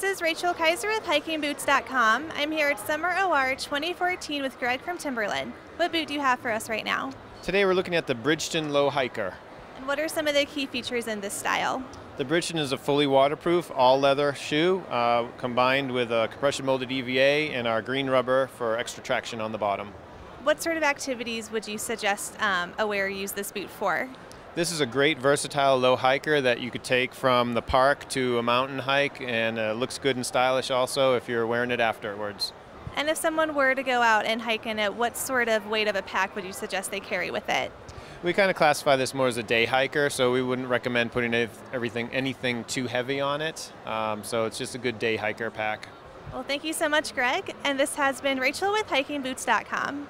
This is Rachel Kaiser with HikingBoots.com. I'm here at Summer OR 2014 with Greg from Timberland. What boot do you have for us right now? Today we're looking at the Bridgeton Low Hiker. And what are some of the key features in this style? The Bridgeton is a fully waterproof, all-leather shoe combined with a compression-molded EVA and our green rubber for extra traction on the bottom. What sort of activities would you suggest a wearer use this boot for? This is a great versatile low hiker that you could take from the park to a mountain hike, and looks good and stylish also if you're wearing it afterwards. And if someone were to go out and hike in it, what sort of weight of a pack would you suggest they carry with it? We kind of classify this more as a day hiker, so we wouldn't recommend putting anything too heavy on it. So it's just a good day hiker pack. Well, thank you so much, Greg. And this has been Rachel with HikingBoots.com.